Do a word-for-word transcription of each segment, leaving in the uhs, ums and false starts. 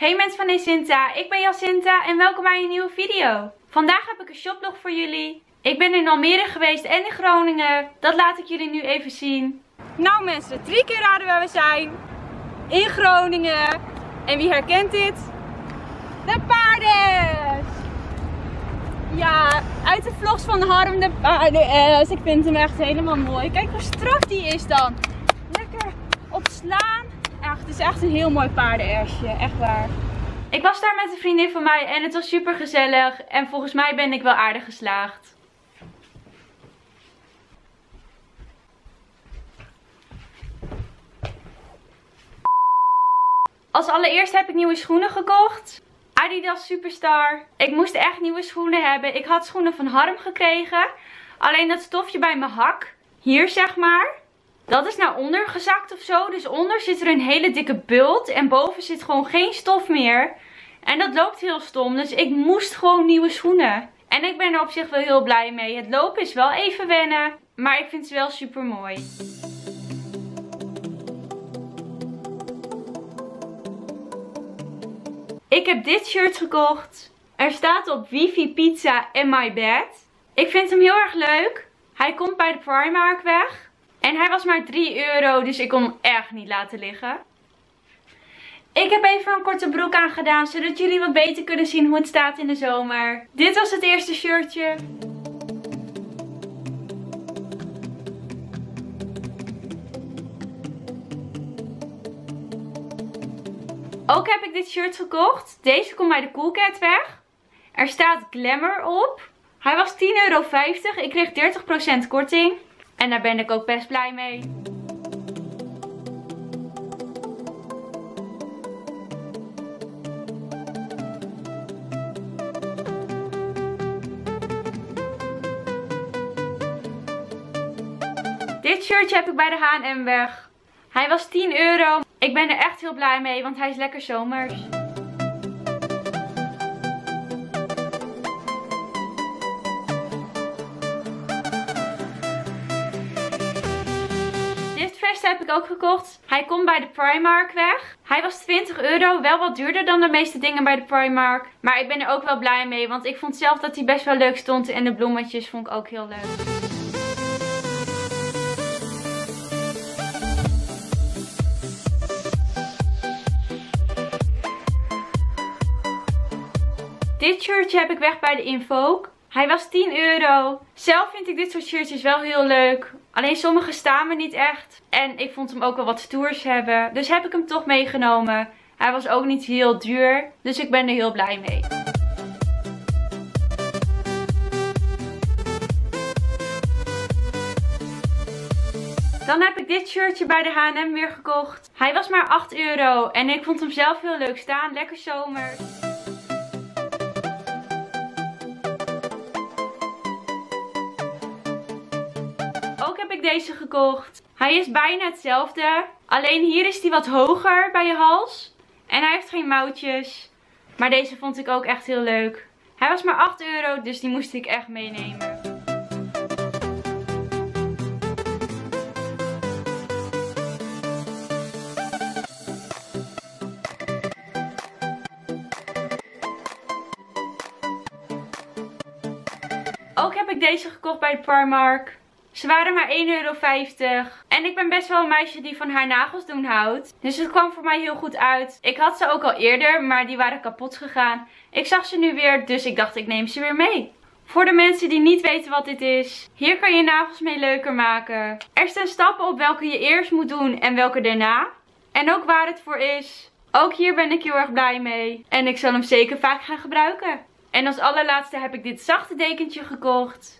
Hey mensen van Neecintha, ik ben Jacintha en welkom bij een nieuwe video. Vandaag heb ik een shoplog voor jullie. Ik ben in Almere geweest en in Groningen. Dat laat ik jullie nu even zien. Nou mensen, drie keer raden waar we zijn. In Groningen. En wie herkent dit? De paarders! Ja, uit de vlogs van Harm de paarders. Ik vind hem echt helemaal mooi. Kijk hoe strak die is dan. Lekker op slaan. Echt, het is echt een heel mooi paardenersje, echt waar. Ik was daar met een vriendin van mij en het was super gezellig. En volgens mij ben ik wel aardig geslaagd. Als allereerst heb ik nieuwe schoenen gekocht. Adidas Superstar. Ik moest echt nieuwe schoenen hebben. Ik had schoenen van Harm gekregen. Alleen dat stofje bij mijn hak. Hier zeg maar. Dat is naar onder gezakt of zo. Dus onder zit er een hele dikke bult. En boven zit gewoon geen stof meer. En dat loopt heel stom. Dus ik moest gewoon nieuwe schoenen. En ik ben er op zich wel heel blij mee. Het lopen is wel even wennen. Maar ik vind ze wel super mooi. Ik heb dit shirt gekocht. Er staat op wifi, pizza en my bed. Ik vind hem heel erg leuk. Hij komt bij de Primark weg. En hij was maar drie euro, dus ik kon hem echt niet laten liggen. Ik heb even een korte broek aangedaan, zodat jullie wat beter kunnen zien hoe het staat in de zomer. Dit was het eerste shirtje. Ook heb ik dit shirt gekocht. Deze komt bij de Cool Cat weg. Er staat Glamour op. Hij was tien euro vijftig. Ik kreeg dertig procent korting. En daar ben ik ook best blij mee. Dit shirtje heb ik bij de H en M weg. Hij was tien euro. Ik ben er echt heel blij mee, want hij is lekker zomers. Heb ik ook gekocht. Hij komt bij de Primark weg. Hij was twintig euro. Wel wat duurder dan de meeste dingen bij de Primark. Maar ik ben er ook wel blij mee. Want ik vond zelf dat hij best wel leuk stond. En de bloemetjes vond ik ook heel leuk. Dit shirtje heb ik weg bij de Invoke. Hij was tien euro. Zelf vind ik dit soort shirtjes wel heel leuk. Alleen sommige staan me niet echt. En ik vond hem ook wel wat stoers hebben. Dus heb ik hem toch meegenomen. Hij was ook niet heel duur. Dus ik ben er heel blij mee. Dan heb ik dit shirtje bij de H en M weer gekocht. Hij was maar acht euro. En ik vond hem zelf heel leuk staan. Lekker zomer. Ook heb ik deze gekocht. Hij is bijna hetzelfde. Alleen hier is hij wat hoger bij je hals. En hij heeft geen mouwtjes. Maar deze vond ik ook echt heel leuk. Hij was maar acht euro, dus die moest ik echt meenemen. Ook heb ik deze gekocht bij de Primark. Ze waren maar één euro vijftig. En ik ben best wel een meisje die van haar nagels doen houdt. Dus het kwam voor mij heel goed uit. Ik had ze ook al eerder, maar die waren kapot gegaan. Ik zag ze nu weer, dus ik dacht ik neem ze weer mee. Voor de mensen die niet weten wat dit is. Hier kan je nagels mee leuker maken. Er staan stappen op welke je eerst moet doen en welke daarna. En ook waar het voor is. Ook hier ben ik heel erg blij mee. En ik zal hem zeker vaak gaan gebruiken. En als allerlaatste heb ik dit zachte dekentje gekocht.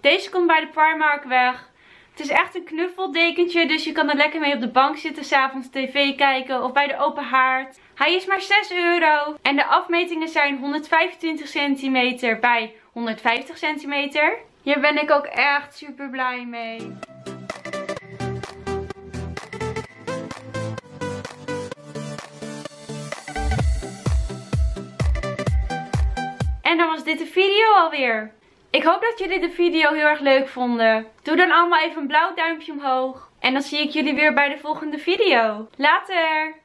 Deze komt bij de Primark weg. Het is echt een knuffeldekentje, dus je kan er lekker mee op de bank zitten, 's avonds tv kijken of bij de open haard. Hij is maar zes euro. En de afmetingen zijn honderdvijfentwintig centimeter bij honderdvijftig centimeter. Hier ben ik ook echt super blij mee. En dan was dit de video alweer. Ik hoop dat jullie de video heel erg leuk vonden. Doe dan allemaal even een blauw duimpje omhoog. En dan zie ik jullie weer bij de volgende video. Later!